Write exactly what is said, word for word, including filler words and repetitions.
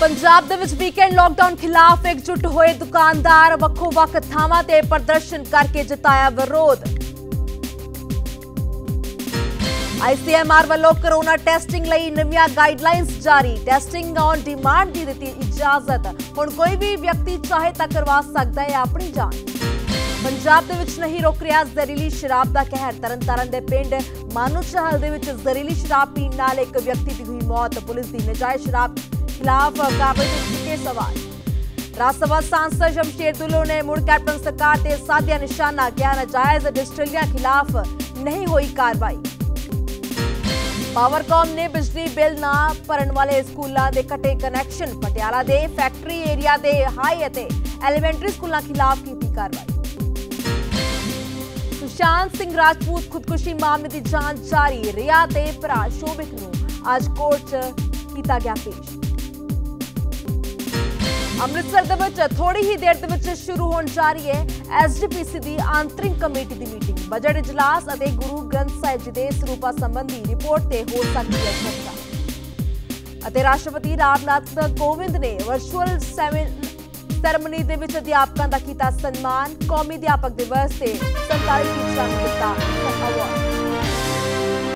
ਪੰਜਾਬ ਦੇ ਵਿੱਚ weekend lockdown खिलाफ एकजुट हुए दुकानदार ਵੱਖੋ ਵੱਖ ਥਾਵਾਂ ਤੇ प्रदर्शन करके जताया विरोध। ਆਈ ਸੀ ਐਮ ਆਰ ਵੱਲੋਂ कोरोना ਟੈਸਟਿੰਗ ਲਈ ਨਵੀਆਂ ਗਾਈਡਲਾਈਨਸ जारी। ਟੈਸਟਿੰਗ ऑन डिमांड ਦੀ ਦਿੱਤੀ इजाजत, ਹੁਣ कोई भी व्यक्ति चाहे ਤਾਂ करवा सकता है अपनी जान। पंजाब दे विच नहीं रोक रहा जहरीली शराब का कहर। तरन तारण के पिंड मानू चहल दे विच जहरीली शराब पीने नाल एक व्यक्ति की हुई मौत। पुलिस की नजायज शराब खिलाफ कार्रवाई के सवाल। राज्यसभा सांसद शमशेर दुल्लो ने मुड़ कैप्टन सरकार ते साध्या निशाना, क्या नाजायज डिस्टिलरियां खिलाफ नहीं हुई कार्रवाई। पावरकॉम ने बिजली बिल ना भरन वाले स्कूलों के कटे कनैक्शन। पटियाला के फैक्टरी एरिया के हाई और एलीमेंटरी स्कूलों खिलाफ की कार्रवाई। सुशांत सिंह राजपूत खुदकुशी मामले की जांच जारी। रिया ते भरा शोभिक नूं आज कोर्ट किया गया पेश। अमृतसर थोड़ी ही देर दे शुरू होने जा रही है एस जी पी सी की आंतरिक कमेटी की मीटिंग। बजट इजलास और गुरु ग्रंथ साहिब जी के सरूपा संबंधी रिपोर्ट से हो सकती है चर्चा। राष्ट्रपति रामनाथ कोविंद ने वर्चुअल सैमिनार सेरेमनी के अध्यापकों का किया सन्मान। कौमी अध्यापक दिवस से सरकारी शिक्षा ने दिया अवार्ड।